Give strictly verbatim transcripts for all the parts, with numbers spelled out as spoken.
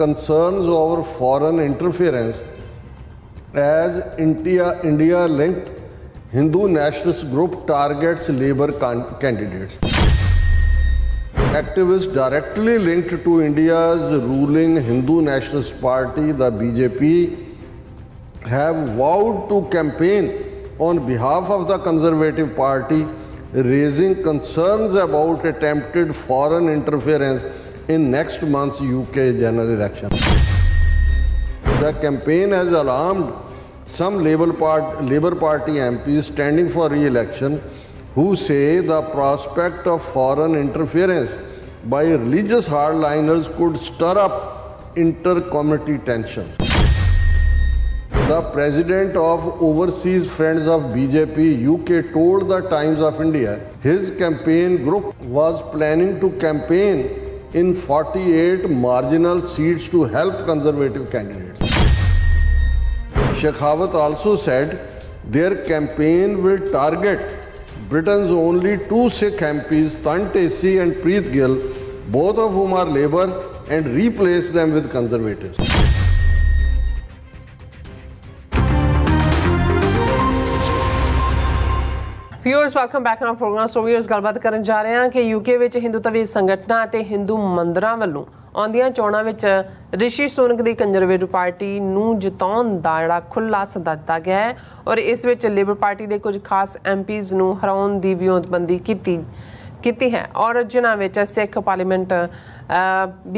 concerns over foreign interference as India, India-linked Hindu nationalist group targets labor candidates. Activists directly linked to India's ruling Hindu nationalist party, the B J P, have vowed to campaign on behalf of the Conservative Party, raising concerns about attempted foreign interference in next month's U K general election. The campaign has alarmed some Labour Party, Labour Party M Ps standing for re-election who say the prospect of foreign interference by religious hardliners could stir up inter-community tensions. The president of Overseas Friends of B J P U K told the Times of India his campaign group was planning to campaign in forty-eight marginal seats to help Conservative candidates. Shekhawat also said their campaign will target Britain's only two Sikh M Ps, Tanmanjeet Singh Dhesi and Preet Gill, both of whom are Labour, and replace them with Conservatives. Viewers welcome back on programme. So viewers गलबात करन जा रहे हैं कि UK विच हिंदू तवीज संगठना ते हिंदू मंदिरां वल्लों आंदियां चोणां विच ਰਿਸ਼ੀ ਸੂਨਕ ਦੀ conservative party ਨੂੰ ਜਿਤਾਉਣ ਦਾ ਜਿਹੜਾ ਖੁੱਲ੍ਹਾ ਸੱਦਾ ਦਿੱਤਾ ਗਿਆ ਹੈ ਔਰ ਇਸ ਵਿੱਚ ਲੇਬਰ ਪਾਰਟੀ ਦੇ ਕੁਝ ਖਾਸ ਐਮ ਪੀਜ਼ ਨੂੰ ਹਰਾਉਣ ਦੀ ਵਿਉਂਤਬੰਦੀ ਕੀਤੀ ਕੀਤੀ ਹੈ ਔਰ ਜਿਨ੍ਹਾਂ ਵਿੱਚ ਸਿੱਖ ਪਾਰਲੀਮੈਂਟ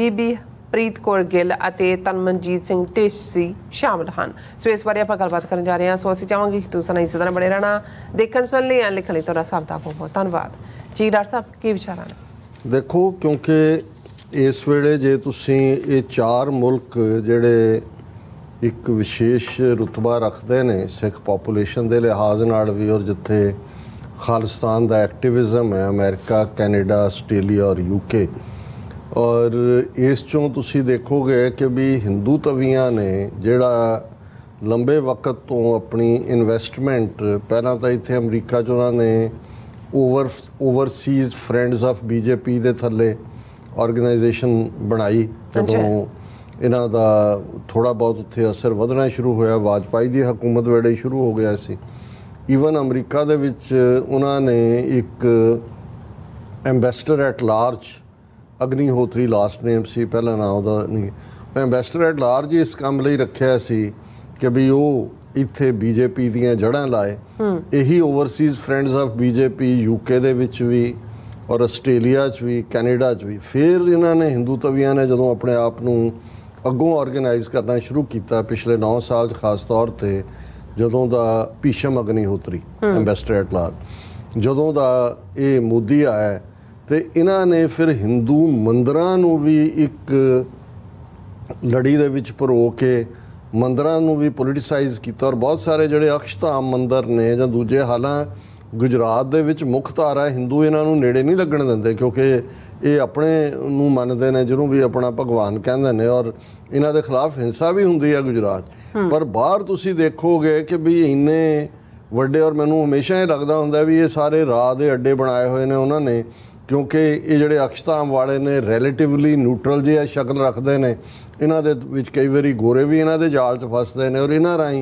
ਬੀਬੀ ਪ੍ਰੀਤ ਕੌਰ ਗਿੱਲ ਅਤੇ ਤਨਮਨਜੀਤ ਸਿੰਘ ਢੇਸੀ ਸ਼ਾਮਲ ਹਨ। ਸੋ ਇਸ ਬਾਰੇ ਆਪਾਂ ਗੱਲਬਾਤ ਕਰਨ ਜਾ ਰਹੇ ਹਾਂ। ਸੋ ਅਸੀਂ ਚਾਹਾਂਗੇ ਕਿ ਤੁਸੀਂ ਇਸੇ ਤਰ੍ਹਾਂ ਬਣੇ ਰਹਿਣਾ। ਦੇਖਣ ਸੁਣ ਲਈ ਲਿਖਣ ਲਈ ਤੁਹਾਡਾ ਸਭ ਦਾ ਬਹੁਤ ਬਹੁਤ ਧੰਨਵਾਦ। ਜੀ ਡਾਕਟਰ ਸਾਹਿਬ ਕੀ ਵਿਚਾਰ ਹਨ? ਦੇਖੋ ਕਿਉਂਕਿ इस वे जे तुसी ये चार मुल्क जेडे एक विशेष रुतबा रखते हैं सिख पापूलेशन के लिहाज नाल भी और जिथे खालिस्तान का एक्टिविज़म है अमेरिका कैनेडा आस्ट्रेलिया और यूके और इस चों तुसी देखोगे कि भी हिंदू तवियां ने जेड़ा लंबे वक्त तो अपनी इन्वेस्टमेंट पहला तो इतने अमरीका च उन्होंने over overseas friends of BJP के थले ऑर्गेनाइजेशन बनाई जो इन्ह का थोड़ा बहुत उत्थे असर वधना शुरू होया वाजपेयी की हुकूमत वेले शुरू हो गया सी। ईवन अमरीका दे विच उन्होंने एक ambassador at large Agnihotri last name सी पहला नाम उहदा नहीं एम्बेसडर एट लार्ज इस काम लई रखिया सी कि भी वह इत्थे बीजेपी दीआं जड़ां लाए। यही overseas friends of BJP UK दे विच भी और आस्ट्रेलिया च भी कैनेडा च भी फिर इन्होंने हिंदू तवियां ने जो अपने आप को अगों ऑर्गेनाइज करना शुरू किया पिछले नौ साल खास तौर पर जदों का Bhisham Agnihotri ambassador at large जदों का ये मोदी आया तो इन्होंने फिर हिंदू मंदिरों को भी एक लड़ी दे विच परो के मंदिरों को भी पोलिटिसाइज किया और बहुत सारे जोड़े अक्षधाम मंदिर ने या दूजे हालां गुजरात दे विच मुख धारा हिंदू इन्हां नूं नेड़े नहीं लगन देंदे क्योंकि ये अपने नूं मनदे ने जिन्हों भी अपना भगवान कहिंदे ने और इन्हां दे खिलाफ हिंसा भी हुंदी है गुजरात पर बाहर तुसीं देखोगे कि भी इन्ने वड्डे और मैनूं हमेशा ही लगदा हुंदा भी ये सारे राह दे अड्डे बनाए हुए ने उन्होंने क्योंकि ये जिहड़े अक्षधाम वाले ने रिलेटिवली न्यूट्रल जिहा शकल रखते हैं इन्हां दे विच कई वारी गोरे भी इन्हां दे जाल च फसदे ने और इन्हां राहीं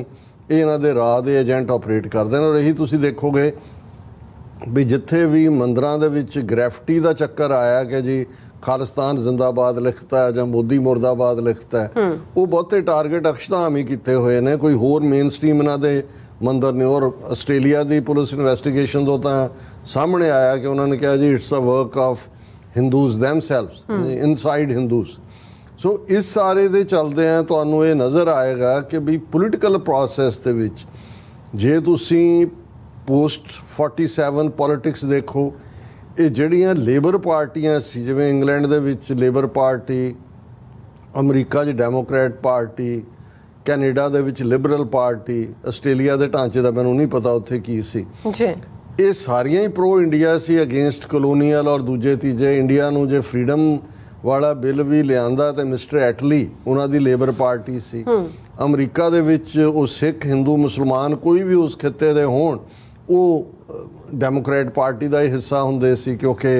ये इन्हां दे राह दे एजेंट ऑपरेट करदे ने और यही तुसीं देखोगे भी जिथे भी मंदिरों दे विच ग्रैफिटी का चक्कर आया कि जी खालिस्तान जिंदाबाद लिखता है या मोदी मुर्दाबाद लिखता है वो बहुते टारगेट अक्षधाम ही किए हुए हैं कोई होर मेन स्ट्रीम इन्हों के मंदिर ने। और आस्ट्रेलिया की पुलिस इन्वेस्टिगेशन तो सामने आया कि उन्होंने कहा जी it's a work of Hindus themselves inside Hindus. So इस सारे दे चलदे हैं तुहानूं ये नज़र आएगा कि भी पोलिटिकल प्रोसैस दे विच जे तुसीं पोस्ट फोर्टी सैवन पॉलिटिक्स देखो ये जड़ियाँ लेबर पार्टियाँ सी जिवें इंग्लैंड दे विच लेबर पार्टी अमरीका च डेमोक्रेट पार्टी कैनेडा दे विच लिबरल पार्टी आस्ट्रेलिया दे ढांचे दा मैनूं नहीं पता उत्थे की सी ये सारियां ही प्रो इंडिया सी अगेंस्ट कलोनीअल और दूजे तीजे इंडिया नूं जे फ्रीडम वाला बिल भी लियांदा ते मिस्टर एटली उन्हां दी लेबर पार्टी सी। अमरीका दे विच ओह सिख हिंदू मुसलमान कोई भी उस खित्ते दे होण वो डेमोक्रेट पार्टी का ही हिस्सा होंदे सी क्योंकि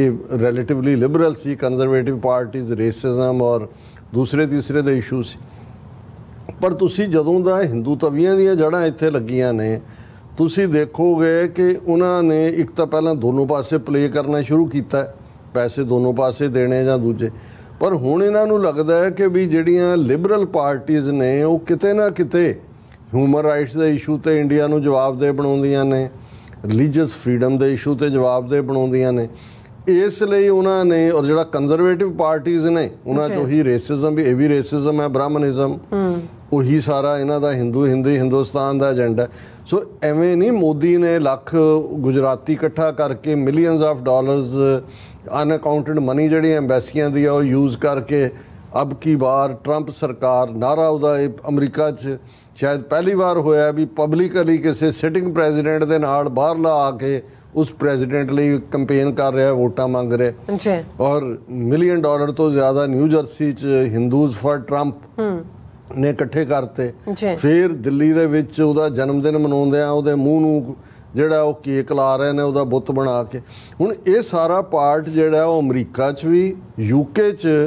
ये रिलेटिवली लिबरल सी। कंजरवेटिव पार्टीज रेसिज्म और दूसरे तीसरे ਦੇ ਇਸ਼ੂਸ पर ਤੁਸੀਂ ਜਦੋਂ ਦਾ ਹਿੰਦੂ ਤਵੀਆਂ ਦੀਆਂ ਜੜਾਂ ਇੱਥੇ ਲੱਗੀਆਂ ਨੇ ਤੁਸੀਂ ਦੇਖੋਗੇ ਕਿ ਉਹਨਾਂ ਨੇ ਇੱਕ ਤਾਂ ਪਹਿਲਾਂ ਦੋਨੋਂ ਪਾਸੇ ਪਲੇ ਕਰਨਾ ਸ਼ੁਰੂ ਕੀਤਾ ਪੈਸੇ ਦੋਨੋਂ ਪਾਸੇ ਦੇਣੇ ਜਾਂ ਦੂਜੇ पर ਹੁਣ ਇਹਨਾਂ ਨੂੰ ਲੱਗਦਾ ਹੈ ਕਿ ਵੀ ਜਿਹੜੀਆਂ ਲਿਬਰਲ ਪਾਰਟੀਆਂ ਨੇ ਉਹ ਕਿਤੇ ਨਾ ਕਿਤੇ ਹਿਊਮਨ ਰਾਈਟਸ ਦੇ ਇਸ਼ੂ ਤੇ ਇੰਡੀਆ ਨੂੰ ਜਵਾਬਦੇਹ ਬਣਾਉਂਦੀਆਂ ਨੇ ਰਿਲੀਜੀਅਸ ਫਰੀडम ਦੇ ਇਸ਼ੂ ਤੇ ਜਵਾਬਦੇਹ ਬਣਾਉਂਦੀਆਂ ਨੇ इसलिए उन्होंने और जो कंजरवेटिव पार्टीज ने उन्होंने ही रेसिजम भी एवी रेसिजम है ब्राह्मणिज्म उही सारा इन्हों का हिंदू हिंदी हिंदुस्तान का एजेंडा सो एवें नहीं मोदी ने लाख गुजराती इकट्ठा करके millions of dollars unaccounted money जी एम्बेसियां दी यूज़ करके अब की बार ट्रंप सरकार नारा उदा अमरीका च शायद पहली बार होया भी पब्लिकली किसी सिटिंग प्रेजिडेंट के नाल बाहरला आके उस प्रेजिडेंट लिए कंपेन कर रहा है वोटा मंग रहा है और मिलियन डॉलर तो ज़्यादा न्यू जर्सी च हिंदूज फॉर ट्रंप ने इकट्ठे करते फिर दिल्ली दे विच उहदा जन्मदिन मनाउंदियां उहदे मूँह नूं जिहड़ा ओह केक ला रहे ने उहदा बुत बना के हुण ये सारा पार्ट जिहड़ा ओह अमरीका च भी यूके च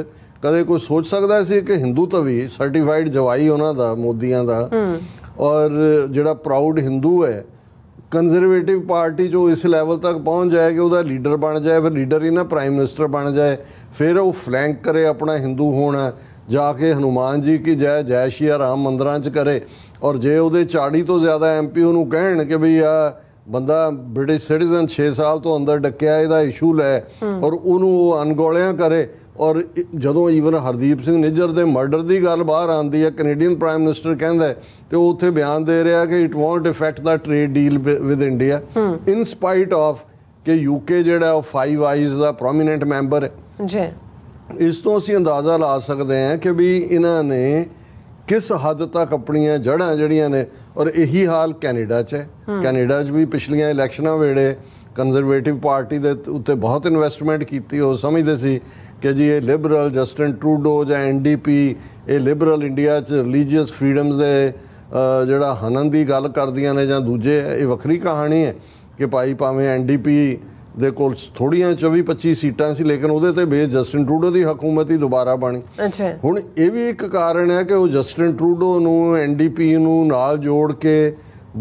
कदे कोई सोच सकता है कि हिंदू तवी सर्टिफाइड जवाई उन्हों का मोदिया का और जो प्राउड हिंदू है कंजरवेटिव पार्टी जो इस लैवल तक पहुँच जाए कि उसका लीडर बन जाए फिर लीडर ही ना प्राइम मिनिस्टर बन जाए फिर वो फ्लैंक करे अपना हिंदू होना जाके हनुमान जी की जय जय श्री राम मंदिर च करे और जे वो चाड़ी तो ज़्यादा एम पी उन्होंने कहन कि बी आ बंदा ब्रिटिश सिटीजन छे साल तो अंदर डकिया इहदा इशू लै और उन्होंने अनगौलियाँ करे और जदों ईवन हरदीप सिंह निज्जर के मर्डर की गल बाहर आती है कनेडियन प्राइम मिनिस्टर कहता है तो वो उत्थे बयान दे रहा कि it won't effect the trade deal with India in spite of कि यूके जिहड़ा फाइव आइज का प्रोमीनेंट मैंबर है इस तो असीं अंदाज़ा ला सकते हैं कि भी इन्हां ने किस हद तक अपनी जड़ां जिहड़ियां ने और यही हाल कैनेडा च है कैनेडा च भी पिछलियां इलैक्शनां वेड़े कंजरवेटिव पार्टी दे उत्ते बहुत इन्वेस्टमेंट की और समझते सी कि जी ये लिबरल जस्टिन ट्रूडो या एन डी पी ये लिबरल इंडिया च रिलीजियस फ्रीडम्स दे जिहड़ा हनन दी गल करदियां ने जां दूजे ये वखरी कहानी है कि भाई भावें एन डी पी दे कोल थोड़ियां चौबी पच्ची सीटां सी लेकिन उहदे ते बेस जस्टिन ट्रूडो दी हुकूमत ही दोबारा बनी हुण ये भी एक कारण है कि वो जस्टिन ट्रूडो नूं एन डी पी नूं नाल जोड़ के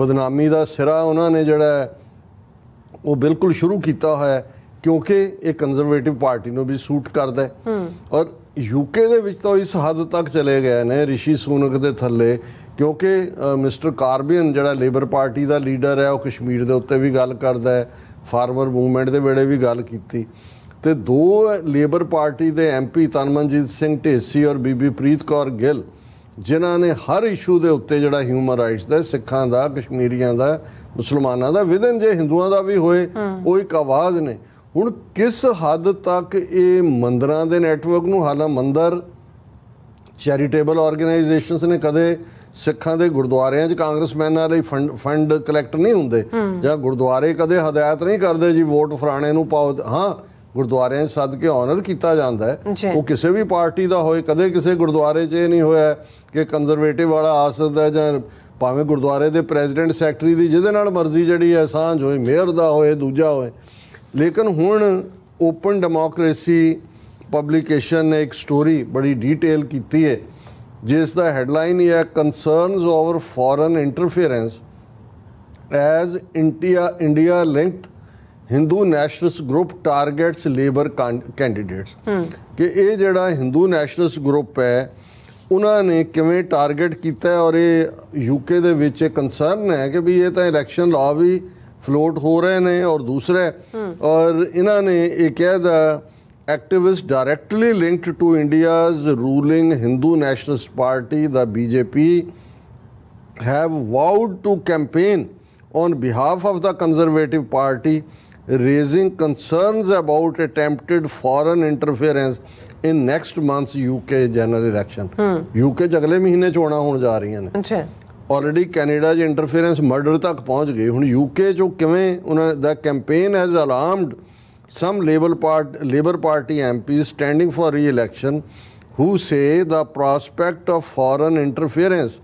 बदनामी दा सिरा उन्हां ने जिहड़ा वो बिल्कुल शुरू किया हुआ है क्योंकि ये कंजरवेटिव पार्टी को भी सूट करता है और यूके दे विच तो इस हद तक चले गए ने ऋषि सुनक दे थले क्योंकि मिस्टर कार्बियन जिहड़ा लेबर पार्टी का लीडर है वो कश्मीर के उत्ते भी गल करता है फार्मर मूवमेंट के वेले भी गल की तो दो लेबर पार्टी के एम पी तनमनजीत सिंह ढेसी और बीबी प्रीत कौर गिल जिन्हां ने हर इशू के उत्ते जिहड़ा ह्यूमन राइट्स का सिखां का कश्मीरियां का मुसलमानों का विधन जे हिंदुओं का भी होए वो एक आवाज़ ने हुण किस हद तक ये मंदिरां दे नैटवर्क नूं हालां मंदिर चैरिटेबल ऑर्गेनाइजेशनस ने कदे सिखां दे गुरुद्वारियां च कांग्रेसमैनां लई फंड फंड कलैक्ट नहीं हुंदे जां गुरुद्वारे कदे हदायत नहीं करदे जी वोट फलाणे नूं पाओ हाँ गुरुद्वारियां सद के ऑनर किया जाता है वो किसी भी पार्टी का होए कदे किसी गुरुद्वारे च नहीं होया कि कंजरवेटिव वाला आ सकता है जां भावें गुरुद्वारे के प्रेजिडेंट सैकटरी की जिहदे नाल मर्जी जिहड़ी है सांझ होए मेयर दा होए दूजा होए लेकिन हुण ओपन डेमोक्रेसी पब्लिकेशन ने एक स्टोरी बड़ी डिटेल की है जिसका हैडलाइन ही है concerns over foreign interference as India India linked Hindu nationalist group targets Labour candidates कि ये जिहड़ा हिंदू नैशनलिस्ट ग्रुप है उन्होंने किवें टारगेट किया है और ये यूके दे विच कंसर्न है कि भी ये तो इलैक्शन लॉ भी फ्लोट हो रहे हैं और दूसरा और इन्होंने ये कहदा activist directly linked to India's ruling Hindu nationalist party the BJP have vowed to campaign on behalf of the Conservative party raising concerns about attempted foreign interference in next month's U K general election. U K च अगले महीने चोणां होण जा रहीआं ने already Canada च interference murder तक पहुँच गई हुण यूके चो किवें उन्हां दा campaign has alarmed some Labour part Labour Party M P standing for re-election who say the prospect of foreign interference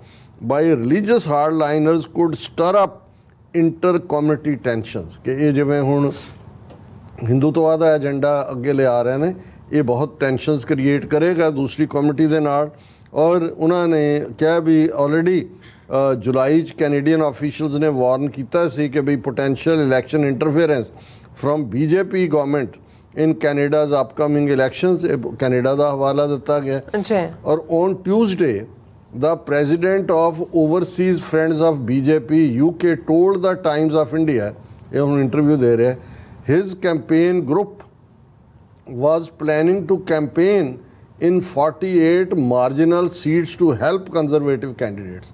by religious hardliners could stir up inter community tensions कि ये जिवें हुण हिंदुत्ववाद का agenda अगे लिया रहे हैं ये बहुत टेंशनस क्रिएट करेगा दूसरी कम्यूनिटी के नाल। और उन्होंने क्या भी ऑलरेडी जुलाई कैनेडियन ऑफिशियल्स ने वार्न किया सी कि भाई potential election interference from BJP government in Canada's upcoming elections, Canada का हवाला दिता गया। और on Tuesday the president of overseas friends of BJP UK told the Times of India, ये हम इंटरव्यू दे रहे हैं, his campaign group was planning to campaign in forty-eight marginal seats to help conservative candidates.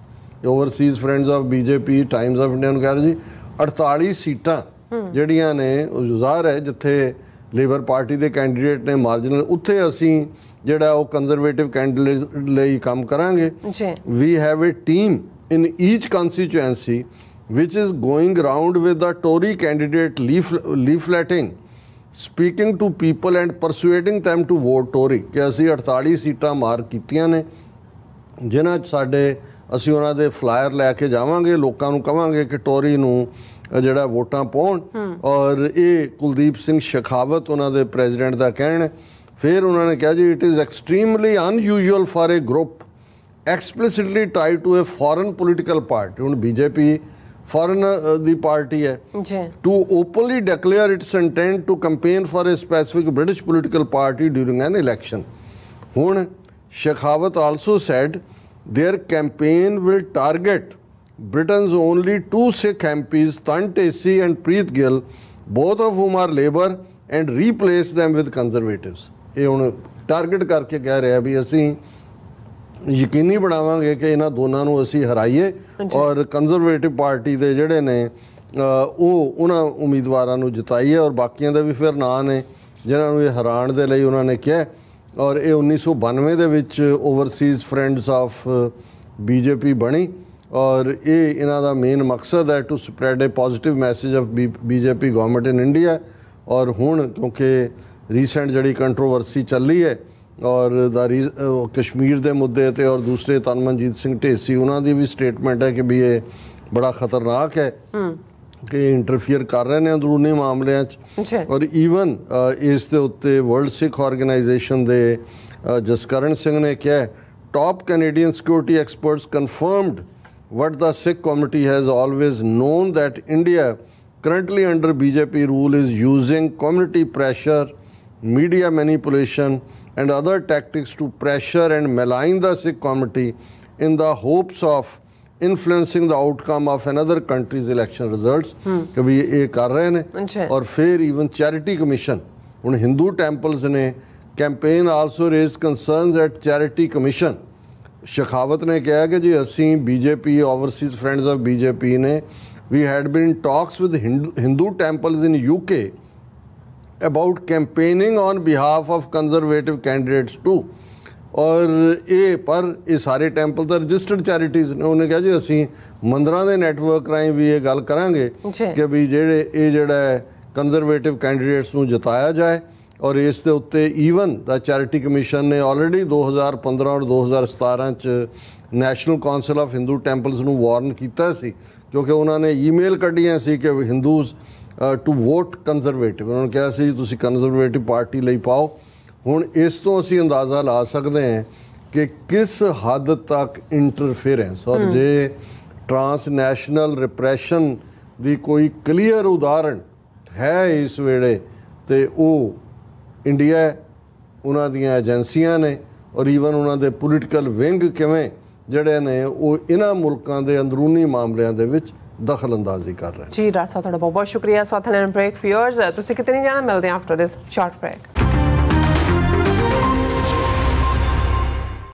Overseas friends of B J P, Times of India ने कहा जी अड़तालीस सीटां जड़ियां ने उजार है जिथे लेबर पार्टी के कैंडीडेट ने मार्जिनल उत्थे असी जड़ा वो कंजरवेटिव कैंडीडेट लिए काम करांगे। We have a team in each constituency which is going round with the Tory candidate leafletting, speaking to people and persuading them to vote Tory. कि असी अड़तालीस सीटां मार कीतियां ने जिन्हां साडे असी उन्हां दे फ्लायर लैके जावांगे, लोकां नूं कहांगे कि टोरी नूं जिहड़ा वोटां पाउण। और ये कुलदीप सिंह शेखावत उन्हां दे प्रेजिडेंट दा कहना है। फिर उन्होंने कहा जी it is extremely unusual for a group explicitly tied to a foreign political party, हुण बीजेपी फॉरेन दी पार्टी है, to openly declare its intent to campaign for a specific British political party during an election. हुण Shekhawat also said their campaign will target Britain's only two Sikh MPs Tan Dhesi and Preet Gill, both of whom are Labour, and replace them with conservatives. ये हुण target करके कह रहा भी असी यकीनी बनावांगे कि इन्हां दोनों नूं असीं हराइए और कंजरवेटिव पार्टी दे जिहड़े ने वो उन्हां उम्मीदवारां नूं जिताइए और बाकियां दे भी फिर नां ने जिन्हां नूं ये हराण दे लई उन्हां ने किहा। और ये उन्नीस सौ बानवे दे विच ओवरसीज फ्रेंड्स ऑफ बीजेपी बनी और ये इन्हां दा मेन मकसद है to spread a positive message of BJP government in India. और हुण क्योंकि रीसेंट जिहड़ी कंट्रोवर्सी चली है और दारी कश्मीर के मुद्दे थे और दूसरे तनमनजीत सिंह ढेसी उन्होंने भी स्टेटमेंट है कि भी ये बड़ा खतरनाक है कि इंटरफीयर कर रहे हैं अंदरूनी मामलों च। और ईवन इस दे उत्ते वर्ल्ड सिख ऑर्गेनाइजेशन दे जसकरण सिंह ने क्या top Canadian security experts confirmed what the Sikh community has always known that India currently under BJP rule is using community pressure, media manipulation and other tactics to pressure and malign the Sikh community in the hopes of influencing the outcome of another country's election results. कभी ये कर रहे हैं। और फिर even charity commission उन Hindu temples ने campaign also raised concerns at charity commission। Shekhawat ने कहा कि जी असी B J P overseas friends of B J P ने we had been in talks with Hindu temples in U K about campaigning on behalf of conservative candidates too। और ये पर ये सारे टेंपल तो रजिस्टर्ड चैरिटीज ने उन्हें कहा जी असी मंदिरों के नैटवर्क राही भी ये गल करांगे कि भी जेडे ये जेड़ा कंजरवेटिव कैंडीडेट्स नूं जताया जाए। और इस दे उत्ते ईवन द चैरिटी कमीशन ने ऑलरेडी दो हज़ार पंद्रह और दो हज़ार सतारह च national council of Hindu temples नूं वार्न किया सी क्योंकि उन्होंने ईमेल कढ़ियां सी कि हिंदूज टू वोट कंजरवेटिव, उन्होंने कहा सी तुसी कंजरवेटिव पार्टी लई पाओ। हुण इस तो असी अंदाज़ा ला सकते हैं कि किस हद तक इंटरफेरेंस और जे ट्रांसनैशनल रिप्रैशन दी कोई क्लीयर उदाहरण है इस वेले ते वह इंडिया उन्हां दीयां एजेंसियां ने और ईवन उन्हां दे पोलिटिकल विंग किवें जिहड़े ने वह इन्हां मुल्कां दे अंदरूनी मामलियां दे विच दखल अंदाजी कर रहे हैं। जी राज साहब, थोड़ा बहुत बहुत शुक्रिया। साथ ब्रेक व्यूअर्स, तुसीं कितने जाना, मिलते हैं आफ्टर दिस शॉर्ट ब्रेक।